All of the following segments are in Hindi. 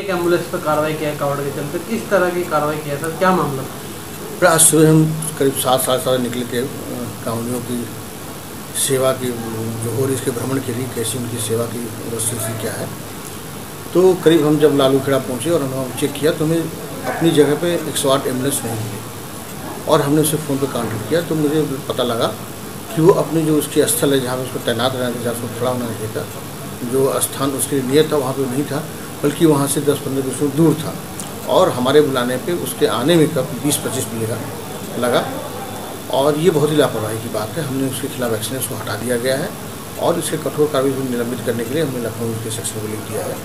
एक एम्बुलेंस पर कार्रवाई किया कावड़ के चलते, किस तरह की कार्रवाई किया सर, क्या मामला? आज सुबह हम करीब 7-7:30 निकल के कावड़ियों की सेवा की जो हो रही इसके भ्रमण के लिए कैसी उनकी सेवा की व्यवस्था से क्या है, तो करीब हम जब लालू खेड़ा पहुँचे और हमने चेक किया तो हमें अपनी जगह पे 108 एम्बुलेंस नहीं मिली और हमने उसे फ़ोन पर कांटेक्ट किया तो मुझे पता लगा कि वो अपने जो उसकी स्थल है जहाँ पर उसको तैनात रहना चाहिए, जहाँ उसको खड़ा होना चाहिए था, जो स्थान उसके लिए नियत था वहाँ पर नहीं था, बल्कि वहाँ से 10-15 किलोमीटर दूर था और हमारे बुलाने पे उसके आने में कब 20-25 मिनट लगा और ये बहुत ही लापरवाही की बात है। हमने उसके खिलाफ एक्शन उसको हटा दिया गया है और इसके कठोर कार्रवाई निलंबित करने के लिए हमने लखनऊ के सेक्शन को लिख दिया है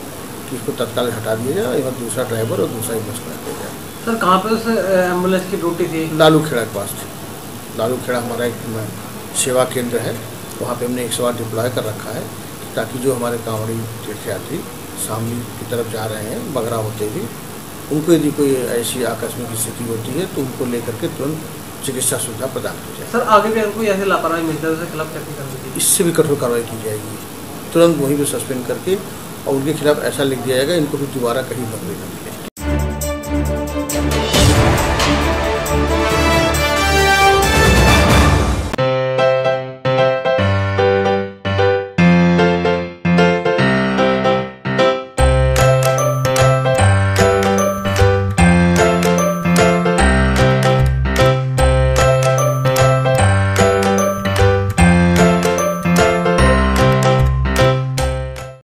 कि इसको तत्काल हटा दिया जाए एवं दूसरा ड्राइवर और दूसरा एम्बुलेंस हटा दिया जाए। सर कहाँ पर उस एम्बुलेंस की ड्यूटी थी? लालू खेड़ा के पास थी। लालू खेड़ा हमारा एक सेवा केंद्र है, वहाँ पे हमने 108 डिप्लॉय कर रखा है ताकि जो हमारे कांवड़ी तीर्थयात्री शामली की तरफ जा रहे हैं बगरा होते हुए, उनको यदि कोई ऐसी आकस्मिक स्थिति होती है तो उनको लेकर के तुरंत चिकित्सा सुविधा प्रदान की जाए। सर आगे भी उनको ऐसे लापरवाही मिलता है उसके खिलाफ क्या करेंगे? इससे भी कठोर कार्रवाई की जाएगी, तुरंत वहीं पर सस्पेंड करके और उनके खिलाफ ऐसा लिख दिया जाएगा इनको भी दोबारा कहीं बदले नहीं।